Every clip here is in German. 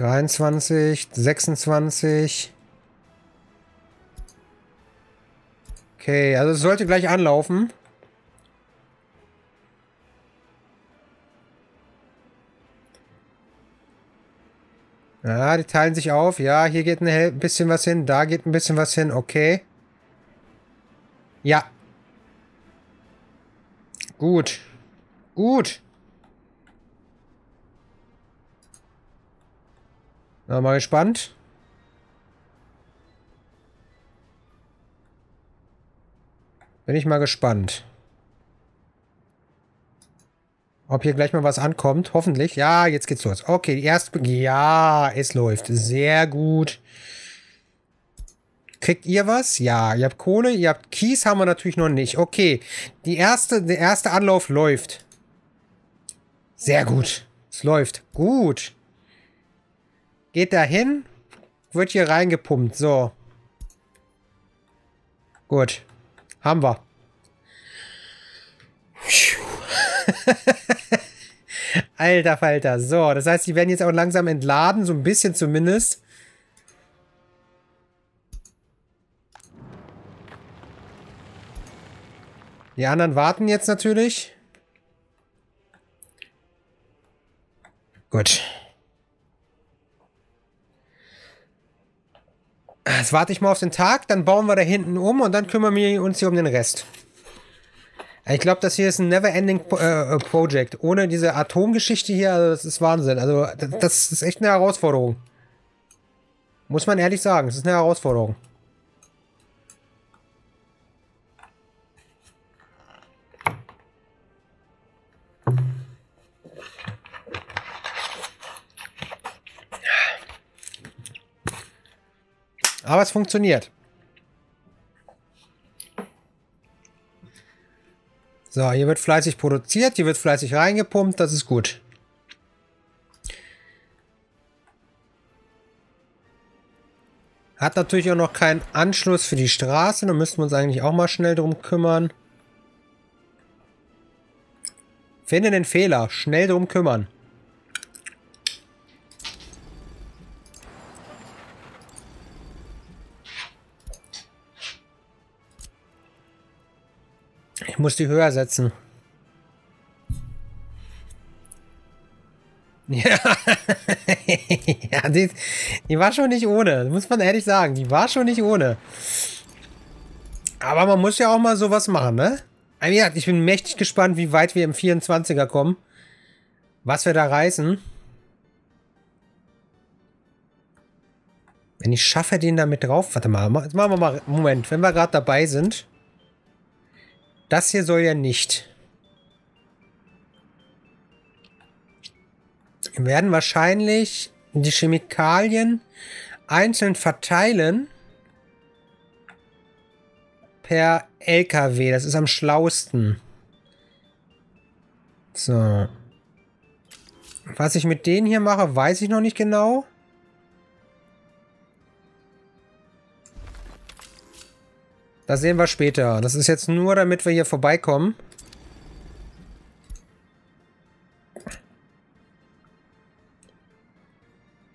23, 26. Okay, also es sollte gleich anlaufen. Ja, die teilen sich auf. Ja, hier geht ein bisschen was hin. Da geht ein bisschen was hin. Okay. Ja. Gut. Gut. Na, mal gespannt. Bin ich mal gespannt. Ob hier gleich mal was ankommt. Hoffentlich. Ja, jetzt geht's los. Okay, die erste... Ja, es läuft. Sehr gut. Kriegt ihr was? Ja, ihr habt Kohle, ihr habt Kies, haben wir natürlich noch nicht. Okay, der erste Anlauf läuft. Sehr gut. Es läuft. Gut. Geht da hin. Wird hier reingepumpt. So. Gut. Haben wir. Alter Falter. So, das heißt, die werden jetzt auch langsam entladen, so ein bisschen zumindest. Die anderen warten jetzt natürlich. Gut. Jetzt warte ich mal auf den Tag, dann bauen wir da hinten um und dann kümmern wir uns hier um den Rest. Ich glaube, das hier ist ein Never-Ending Project. Ohne diese Atomgeschichte hier, also das ist Wahnsinn. Also das ist echt eine Herausforderung. Muss man ehrlich sagen, es ist eine Herausforderung. Aber es funktioniert. So, hier wird fleißig produziert, hier wird fleißig reingepumpt, das ist gut. Hat natürlich auch noch keinen Anschluss für die Straße, da müssten wir uns eigentlich auch mal schnell drum kümmern. Finde den Fehler, schnell drum kümmern. Muss die höher setzen. Ja, ja die war schon nicht ohne. Muss man ehrlich sagen. Die war schon nicht ohne. Aber man muss ja auch mal sowas machen, ne? Ja, ich bin mächtig gespannt, wie weit wir im 24er kommen. Was wir da reißen. Wenn ich schaffe, den da mit drauf... Warte mal, jetzt machen wir mal... Moment, wenn wir gerade dabei sind... Das hier soll ja nicht. Wir werden wahrscheinlich die Chemikalien einzeln verteilen per LKW. Das ist am schlauesten. So. Was ich mit denen hier mache, weiß ich noch nicht genau. Das sehen wir später. Das ist jetzt nur, damit wir hier vorbeikommen.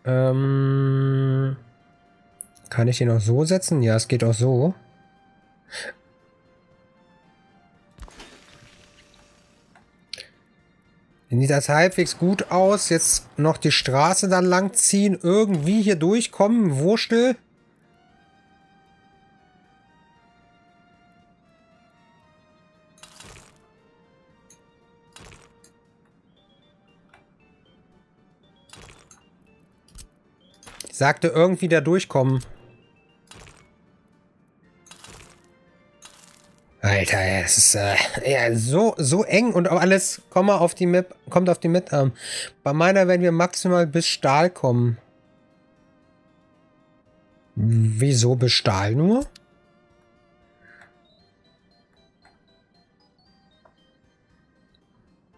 Kann ich den auch so setzen? Ja, es geht auch so. Sieht das halbwegs gut aus. Jetzt noch die Straße dann lang ziehen. Irgendwie hier durchkommen. Wurstel. Sagte irgendwie da durchkommen. Alter, es ist ja, so eng und alles. Komm mal auf die Map, kommt auf die Map. Bei meiner werden wir maximal bis Stahl kommen. Wieso bis Stahl nur?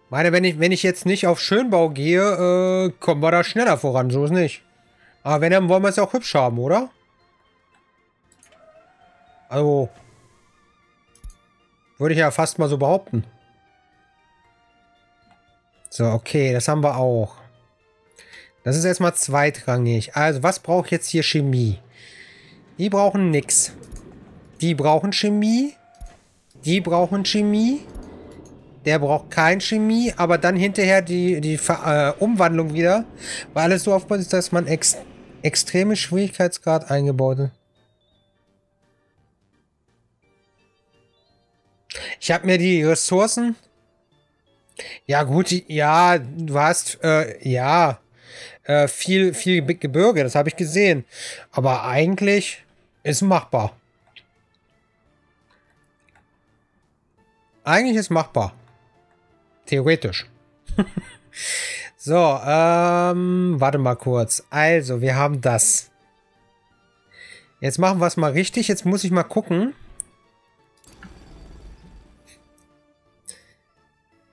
Meine, wenn ich jetzt nicht auf Schönbau gehe, kommen wir da schneller voran. So ist nicht. Aber wenn, dann wollen wir es auch hübsch haben, oder? Also. Würde ich ja fast mal so behaupten. So, okay, das haben wir auch. Das ist erstmal zweitrangig. Also, was braucht jetzt hier Chemie? Die brauchen nix. Die brauchen Chemie. Die brauchen Chemie. Der braucht kein Chemie. Aber dann hinterher die Umwandlung wieder. Weil alles so aufgebaut ist, dass man extreme Schwierigkeitsgrad eingebaut hat. Ich habe mir die Ressourcen... Ja gut, ja, du hast... viel Gebirge, das habe ich gesehen. Aber eigentlich ist machbar. Eigentlich ist machbar. Theoretisch. So, warte mal kurz. Also, wir haben das. Jetzt machen wir es mal richtig. Jetzt muss ich mal gucken.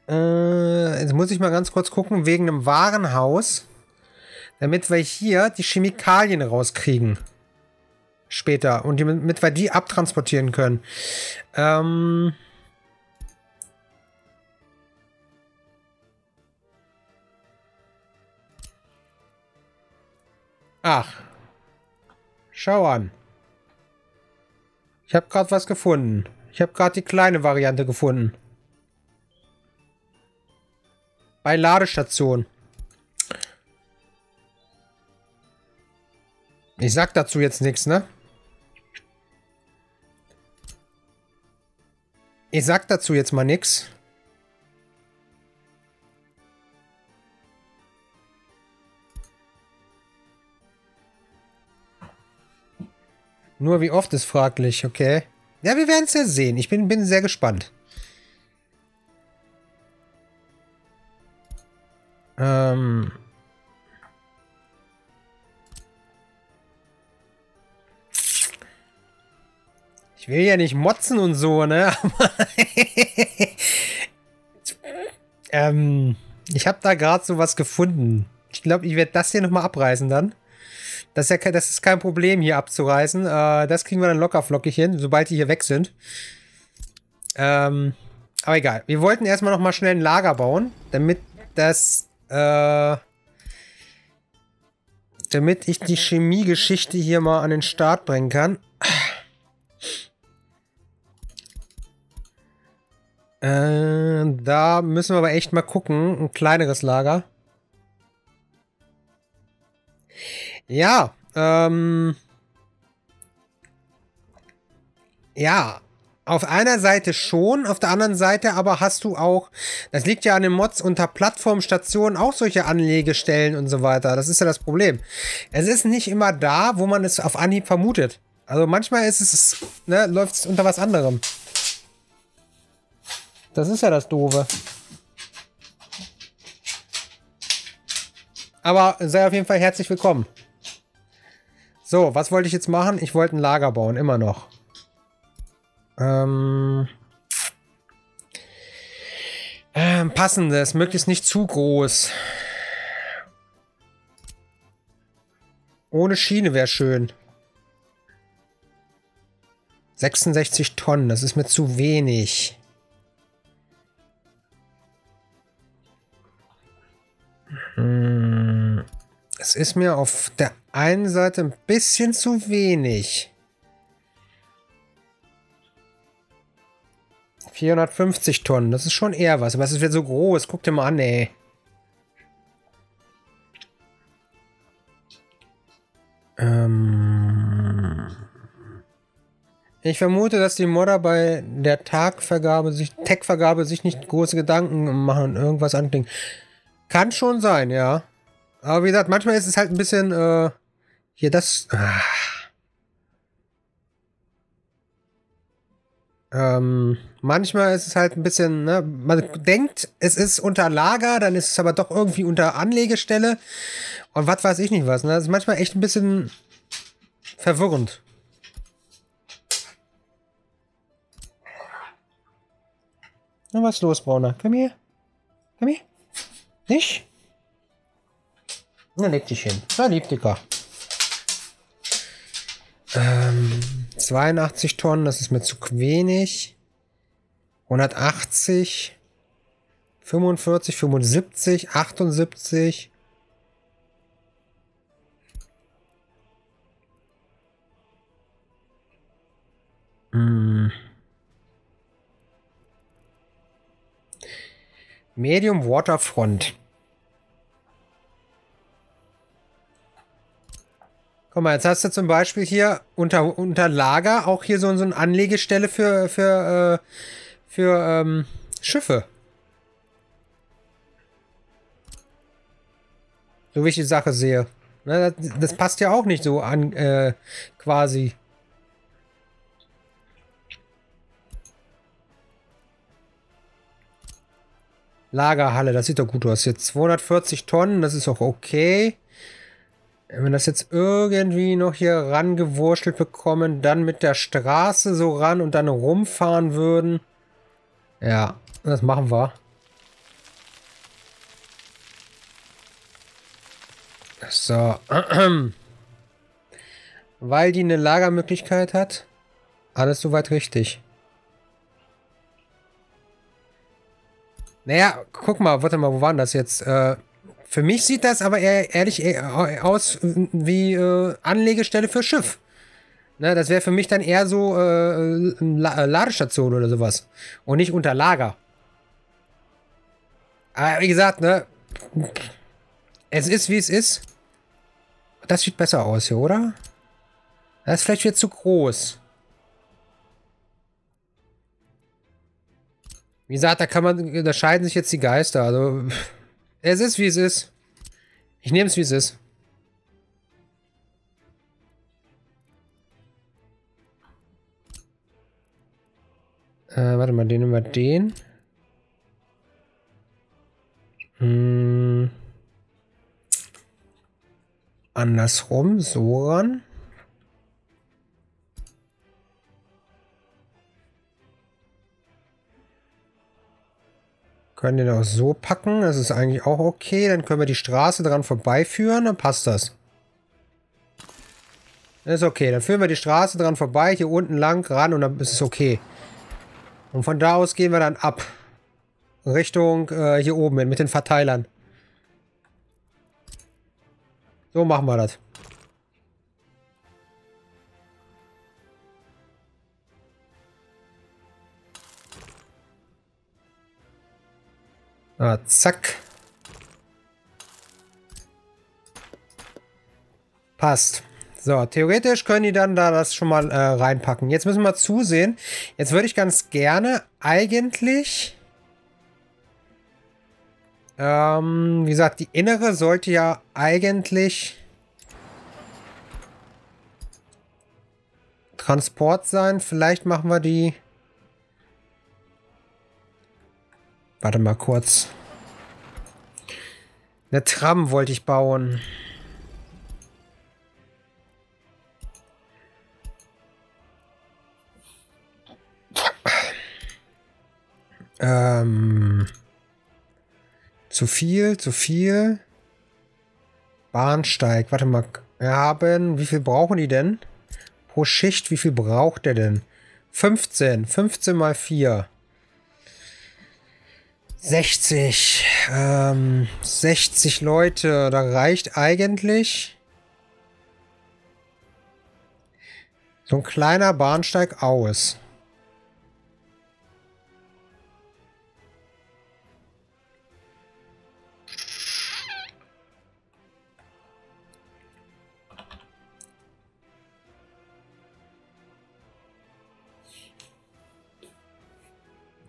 Jetzt muss ich mal ganz kurz gucken, wegen einem Warenhaus. Damit wir hier die Chemikalien rauskriegen. Später. Und damit wir die abtransportieren können. Ach. Schau an. Ich habe gerade was gefunden. Ich habe gerade die kleine Variante gefunden. Bei Ladestation. Ich sag dazu jetzt nichts, ne? Ich sag dazu jetzt mal nichts. Nur wie oft ist fraglich, okay. Ja, wir werden es ja sehen. Ich bin sehr gespannt. Ich will ja nicht motzen und so, ne? Aber ich habe da gerade sowas gefunden. Ich glaube, ich werde das hier nochmal abreißen dann. Das ist kein Problem, hier abzureißen. Das kriegen wir dann locker flockig hin, sobald die hier weg sind. Aber egal. Wir wollten erstmal nochmal schnell ein Lager bauen, damit das... damit ich die Chemiegeschichte hier mal an den Start bringen kann. Da müssen wir aber echt mal gucken. Ein kleineres Lager. Ja. Ja. Auf einer Seite schon, auf der anderen Seite aber hast du auch, das liegt ja an den Mods, unter Plattformstationen auch solche Anlegestellen und so weiter. Das ist ja das Problem. Es ist nicht immer da, wo man es auf Anhieb vermutet. Also manchmal ist es, ne, läuft es unter was anderem. Das ist ja das Doofe. Aber sei auf jeden Fall herzlich willkommen. So, was wollte ich jetzt machen? Ich wollte ein Lager bauen, immer noch. Passendes, möglichst nicht zu groß. Ohne Schiene wäre schön. 66 Tonnen, das ist mir zu wenig. Es ist mir auf der einen Seite ein bisschen zu wenig. 450 Tonnen, das ist schon eher was. Aber es wird so groß, guck dir mal an, ey. Ich vermute, dass die Modder bei der Tag-Vergabe sich nicht große Gedanken machen und irgendwas anklingt. Kann schon sein, ja. Aber wie gesagt, manchmal ist es halt ein bisschen, hier das... manchmal ist es halt ein bisschen, ne, man denkt, es ist unter Lager, dann ist es aber doch irgendwie unter Anlegestelle und was weiß ich nicht was, ne? Das ist manchmal echt ein bisschen verwirrend. Na, was ist los, Brauner? Komm her. Komm her. Nicht? Na, leg dich hin. Na, lieb Dicker. 82 Tonnen, das ist mir zu wenig. 180. 45, 75, 78. Medium Waterfront. Guck mal, jetzt hast du zum Beispiel hier unter Lager auch hier so eine Anlegestelle für Schiffe. So wie ich die Sache sehe. Na, das passt ja auch nicht so an, quasi. Lagerhalle, das sieht doch gut aus. Jetzt 240 Tonnen, das ist auch okay. Wenn wir das jetzt irgendwie noch hier rangewurschtelt bekommen, dann mit der Straße so ran und dann rumfahren würden. Ja, das machen wir. So. Weil die eine Lagermöglichkeit hat. Alles soweit richtig. Naja, guck mal, warte mal, wo waren das jetzt? Für mich sieht das aber ehrlich aus wie Anlegestelle für Schiff. Ne, das wäre für mich dann eher so Ladestation oder sowas. Und nicht unter Lager. Aber wie gesagt, ne? Es ist, wie es ist. Das sieht besser aus hier, oder? Das ist vielleicht wieder zu groß. Wie gesagt, da scheiden sich jetzt die Geister. Also, es ist, wie es ist. Ich nehme es, wie es ist. Warte mal, den nehmen wir den. Andersrum, so ran. Können den auch so packen, das ist eigentlich auch okay. Dann können wir die Straße dran vorbeiführen, dann passt das. Das ist okay, dann führen wir die Straße dran vorbei, hier unten lang, ran und dann ist es okay. Und von da aus gehen wir dann ab. Richtung hier oben hin, mit den Verteilern. So machen wir das. Ah, zack. Passt. So, theoretisch können die dann da das schon mal reinpacken. Jetzt müssen wir zusehen. Jetzt würde ich ganz gerne eigentlich... wie gesagt, die innere sollte ja eigentlich... Transport sein. Vielleicht machen wir die... Warte mal kurz. Eine Tram wollte ich bauen. Zu viel. Bahnsteig. Warte mal. Wir haben... Wie viel brauchen die denn? Pro Schicht, wie viel braucht der denn? 15. 15 mal 4. 60 Leute, da reicht eigentlich so ein kleiner Bahnsteig aus.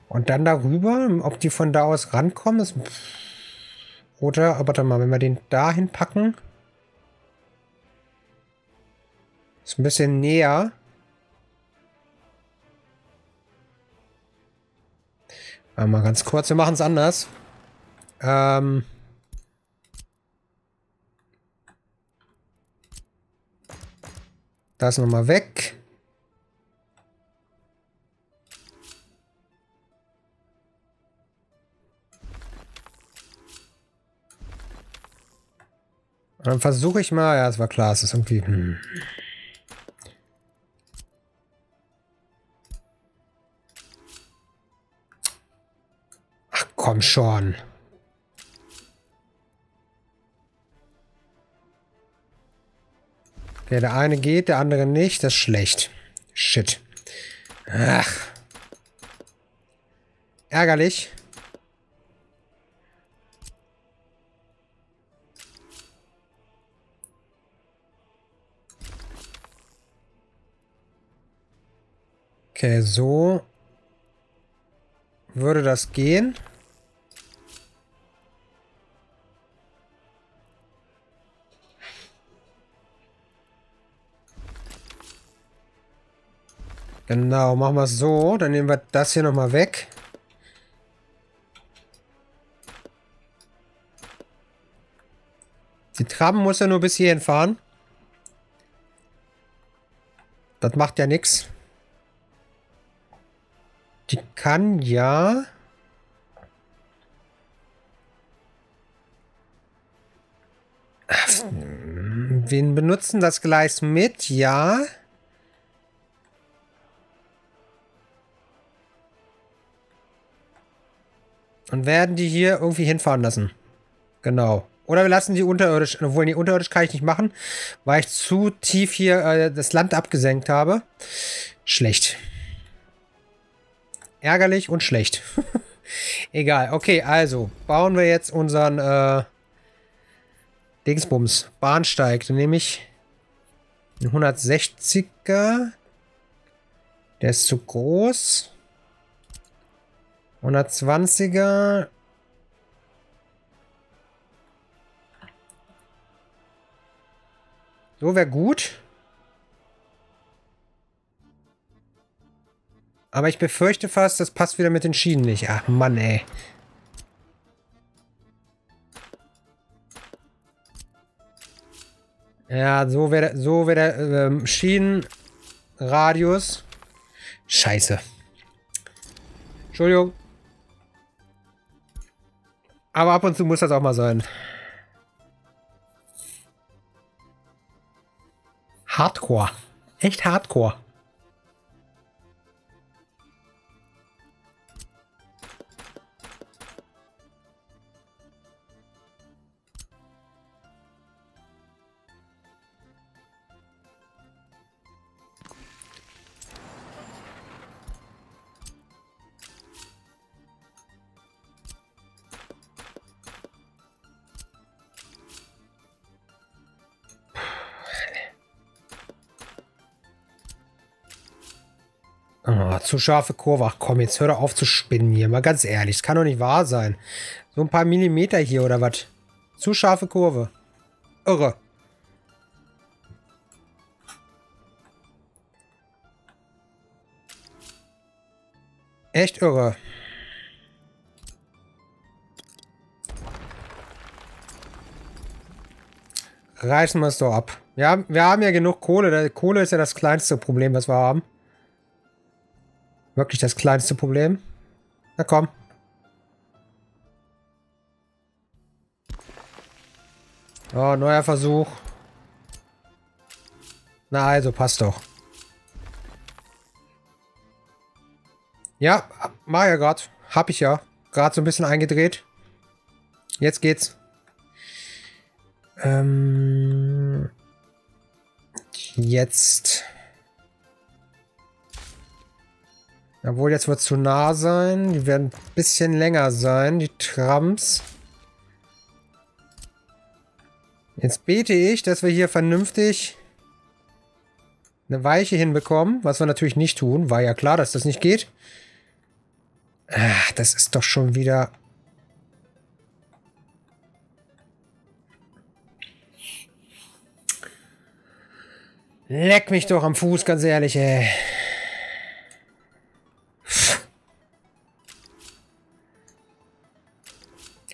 Und dann darüber, ob die von da aus rankommen, ist... Oder, warte mal, wenn wir den da hinpacken. Ist ein bisschen näher. Warte mal ganz kurz, wir machen es anders. Das nochmal weg. Dann versuche ich mal, ja, es war klar, es ist irgendwie... Ach, komm schon. Okay, der eine geht, der andere nicht, das ist schlecht. Shit. Ach. Ärgerlich. Okay, so würde das gehen. Genau, machen wir es so. Dann nehmen wir das hier nochmal weg. Die Tram muss ja nur bis hierhin fahren. Das macht ja nichts. Die kann ja... Wir benutzen das Gleis mit, ja... Und werden die hier irgendwie hinfahren lassen. Genau. Oder wir lassen die unterirdisch. Obwohl, die unterirdisch kann ich nicht machen, weil ich zu tief hier das Land abgesenkt habe. Schlecht. Ärgerlich und schlecht. Egal. Okay, also bauen wir jetzt unseren Dingsbums. Bahnsteig. Dann nehme ich einen 160er. Der ist zu groß. 120er. So wäre gut. Aber ich befürchte fast, das passt wieder mit den Schienen nicht. Ach Mann, ey. Ja, so wär der Schienenradius. Scheiße. Entschuldigung. Aber ab und zu muss das auch mal sein. Hardcore. Echt Hardcore. Zu scharfe Kurve. Ach komm, jetzt hör doch auf zu spinnen hier. Mal ganz ehrlich, das kann doch nicht wahr sein. So ein paar Millimeter hier oder was? Zu scharfe Kurve. Irre. Echt irre. Reißen wir es doch ab. Wir haben ja genug Kohle. Kohle ist ja das kleinste Problem, was wir haben. Wirklich das kleinste Problem. Na komm. Oh, neuer Versuch. Na also, passt doch. Ja, mach ja gerade. Hab ich ja. Gerade so ein bisschen eingedreht. Jetzt geht's. Jetzt... Obwohl, jetzt wird es zu nah sein. Die werden ein bisschen länger sein, die Trams. Jetzt bete ich, dass wir hier vernünftig eine Weiche hinbekommen, was wir natürlich nicht tun. War ja klar, dass das nicht geht. Ach, das ist doch schon wieder... Leck mich doch am Fuß, ganz ehrlich, ey.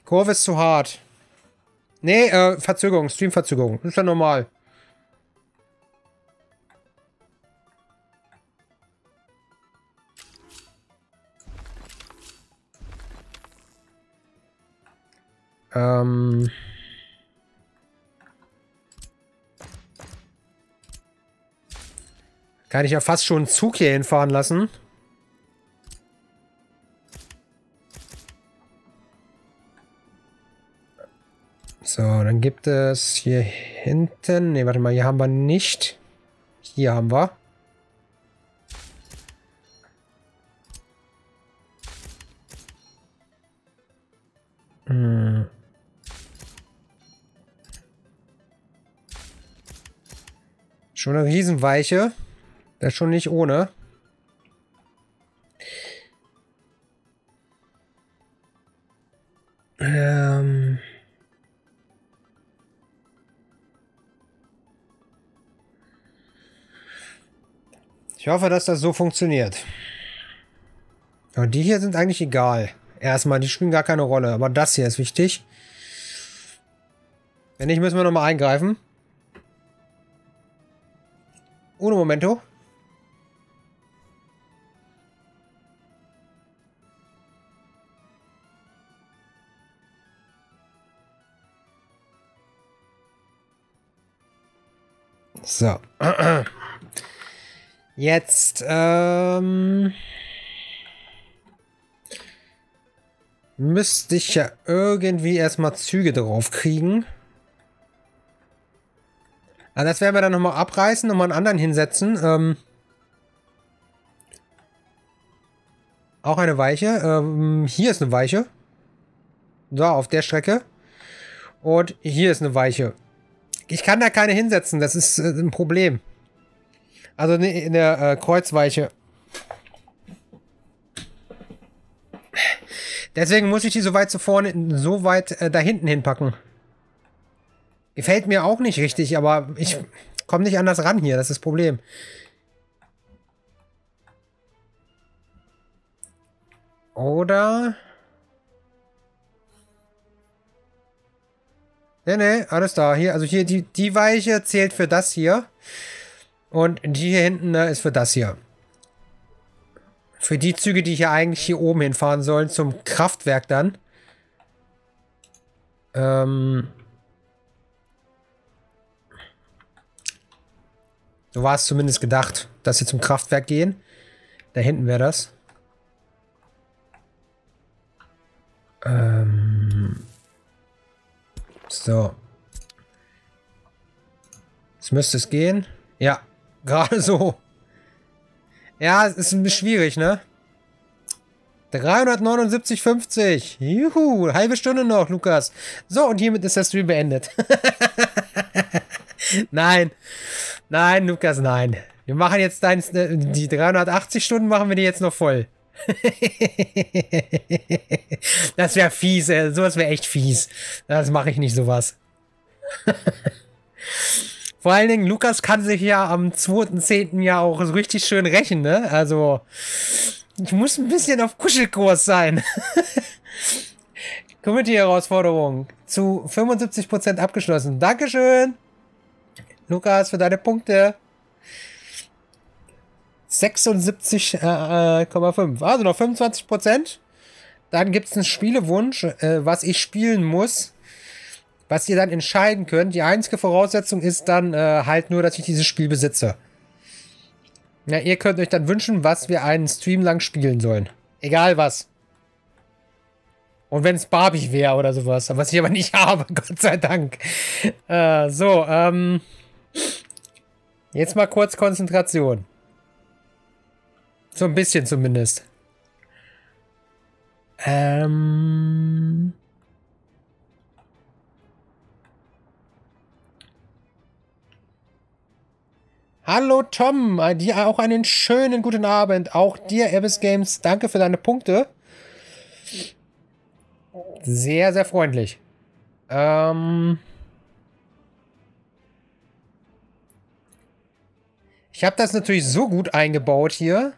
Kurve ist zu hart. Nee, Verzögerung, Streamverzögerung. Ist ja normal. Kann ich ja fast schon einen Zug hier hinfahren lassen. So, dann gibt es hier hinten... Ne, warte mal, hier haben wir nicht. Hier haben wir. Schon eine Riesenweiche. Das schon nicht ohne. Ich hoffe, dass das so funktioniert. Und die hier sind eigentlich egal. Erstmal, die spielen gar keine Rolle. Aber das hier ist wichtig. Wenn nicht, müssen wir nochmal eingreifen. Uno momento. So. Jetzt, müsste ich ja irgendwie erstmal Züge drauf kriegen. Aber das werden wir dann nochmal abreißen, nochmal einen anderen hinsetzen. Auch eine Weiche. Hier ist eine Weiche. So, auf der Strecke. Und hier ist eine Weiche. Ich kann da keine hinsetzen, das ist ein Problem. Also in der Kreuzweiche. Deswegen muss ich die so weit da hinten hinpacken. Gefällt mir auch nicht richtig, aber ich komme nicht anders ran hier. Das ist das Problem. Oder? Ne, ne, alles da. Hier, also hier, die Weiche zählt für das hier. Und die hier hinten, ne, ist für das hier. Für die Züge, die hier eigentlich hier oben hinfahren sollen, zum Kraftwerk dann. So war es zumindest gedacht, dass sie zum Kraftwerk gehen. Da hinten wäre das. So. Jetzt müsste es gehen. Ja, gerade so. Ja, es ist ein bisschen schwierig, ne? 379,50. Juhu, halbe Stunde noch, Lukas. So, und hiermit ist der Stream beendet. Nein. Nein, Lukas, nein. Wir machen jetzt die 380 Stunden machen wir die jetzt noch voll. Das wäre fies, ey. Sowas wäre echt fies. Das mache ich nicht, sowas. Vor allen Dingen, Lukas kann sich ja am 2.10. ja auch so richtig schön rächen, ne? Also, ich muss ein bisschen auf Kuschelkurs sein. Community-Herausforderung zu 75% abgeschlossen. Dankeschön, Lukas, für deine Punkte. 76,5. Also noch 25%. Dann gibt es einen Spielewunsch, was ich spielen muss. Was ihr dann entscheiden könnt. Die einzige Voraussetzung ist dann halt nur, dass ich dieses Spiel besitze. Ja, ihr könnt euch dann wünschen, was wir einen Stream lang spielen sollen. Egal was. Und wenn es Barbie wäre oder sowas. Was ich aber nicht habe, Gott sei Dank. So, jetzt mal kurz Konzentration. So ein bisschen zumindest. Hallo Tom, dir auch einen schönen guten Abend. Auch dir, Abyss Games, danke für deine Punkte. Sehr, sehr freundlich. Ich habe das natürlich so gut eingebaut hier.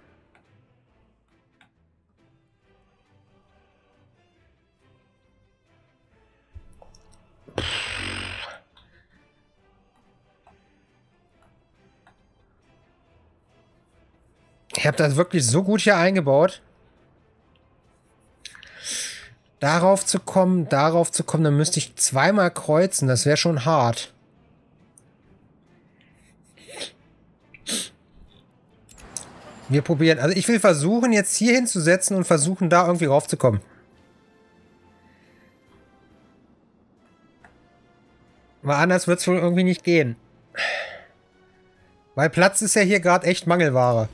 Ich habe das wirklich so gut hier eingebaut. Darauf zu kommen, dann müsste ich zweimal kreuzen. Das wäre schon hart. Wir probieren. Also ich will versuchen, jetzt hier hinzusetzen und versuchen, da irgendwie raufzukommen. Weil anders wird es wohl irgendwie nicht gehen. Weil Platz ist ja hier gerade echt Mangelware.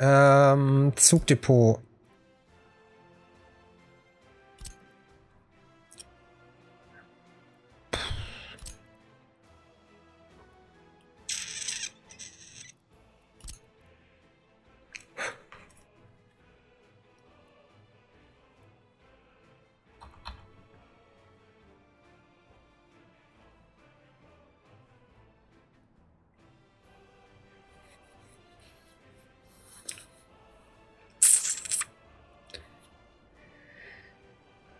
Zugdepot.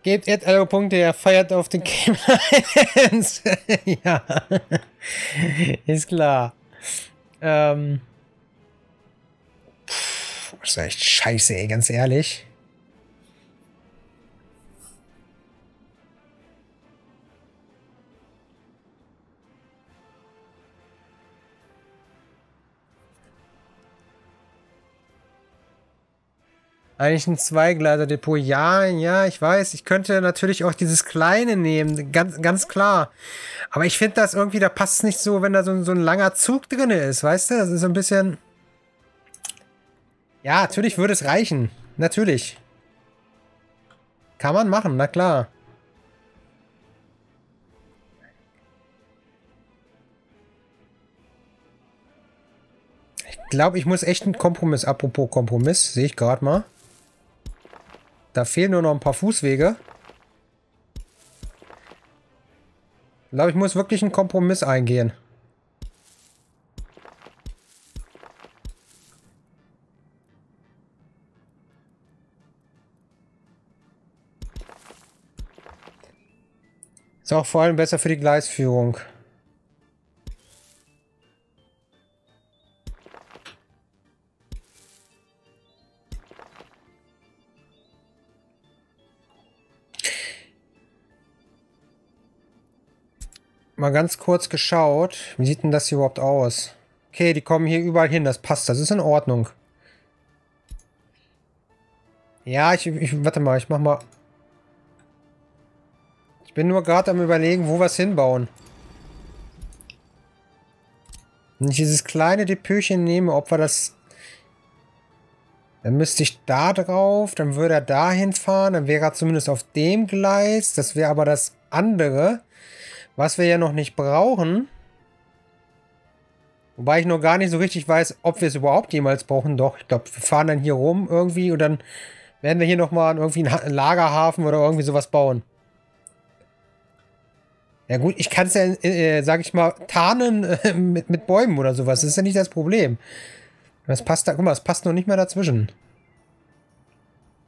Gebt Ed alle Punkte, er feiert auf den Game Islands. Ja. Ist klar. Das ist echt scheiße, ey, ganz ehrlich. Eigentlich ein Zweigleiter-Depot. Ja, ich weiß. Ich könnte natürlich auch dieses kleine nehmen. Ganz klar. Aber ich finde das irgendwie, da passt es nicht so, wenn da so ein langer Zug drin ist. Weißt du? Das ist so ein bisschen... Ja, natürlich würde es reichen. Natürlich. Kann man machen, na klar. Ich glaube, ich muss echt einen Kompromiss. Apropos Kompromiss, sehe ich gerade mal. Da fehlen nur noch ein paar Fußwege. Ich glaube, ich muss wirklich einen Kompromiss eingehen. Ist auch vor allem besser für die Gleisführung. Mal ganz kurz geschaut. Wie sieht denn das hier überhaupt aus? Okay, die kommen hier überall hin. Das passt. Das ist in Ordnung. Ja, warte mal. Ich mach mal... Ich bin nur gerade am Überlegen, wo wir es hinbauen. Wenn ich dieses kleine Depötchen nehme, ob wir das... Dann müsste ich da drauf. Dann würde er da hinfahren. Dann wäre er zumindest auf dem Gleis. Das wäre aber das andere... Was wir ja noch nicht brauchen, wobei ich noch gar nicht so richtig weiß, ob wir es überhaupt jemals brauchen. Doch, ich glaube, wir fahren dann hier rum irgendwie und dann werden wir hier nochmal irgendwie einen Lagerhafen oder irgendwie sowas bauen. Ja gut, ich kann es ja, sag ich mal, tarnen mit Bäumen oder sowas. Das ist ja nicht das Problem. Das passt da, guck mal, es passt noch nicht mehr dazwischen.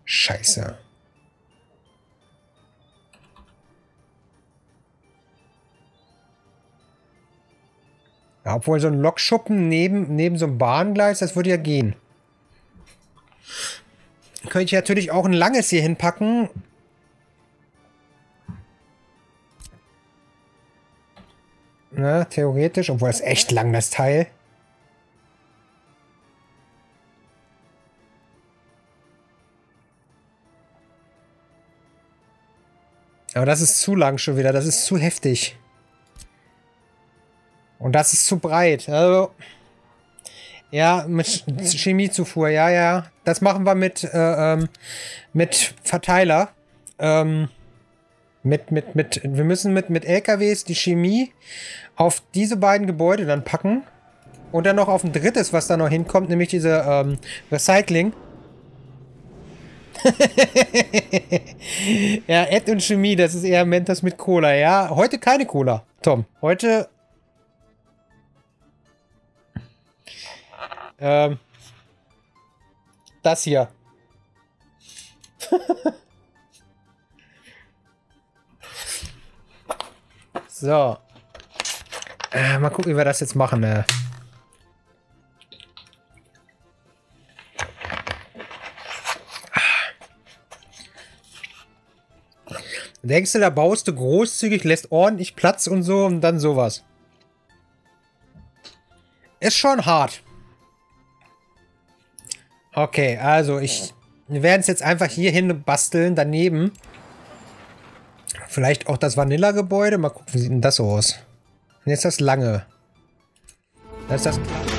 Scheiße. Ja, obwohl so ein Lokschuppen neben so einem Bahngleis, das würde ja gehen. Könnte ich natürlich auch ein langes hier hinpacken. Na, theoretisch, obwohl das ist echt lang, das Teil. Aber das ist zu lang schon wieder, das ist zu heftig. Und das ist zu breit. Also, ja, mit Chemiezufuhr, ja. Das machen wir mit Verteiler. Wir müssen mit LKWs die Chemie auf diese beiden Gebäude dann packen. Und dann noch auf ein drittes, was da noch hinkommt, nämlich diese Recycling. Ja, Ed und Chemie, das ist eher Mentos mit Cola, ja. Heute keine Cola, Tom. Heute... das hier. So. Mal gucken, wie wir das jetzt machen. Denkst du, da baust du großzügig, lässt ordentlich Platz und so und dann sowas. Ist schon hart. Okay, also wir werden es jetzt einfach hier hin basteln, daneben. Vielleicht auch das Vanilla-Gebäude. Mal gucken, wie sieht denn das so aus? Und jetzt das lange. Das ist das...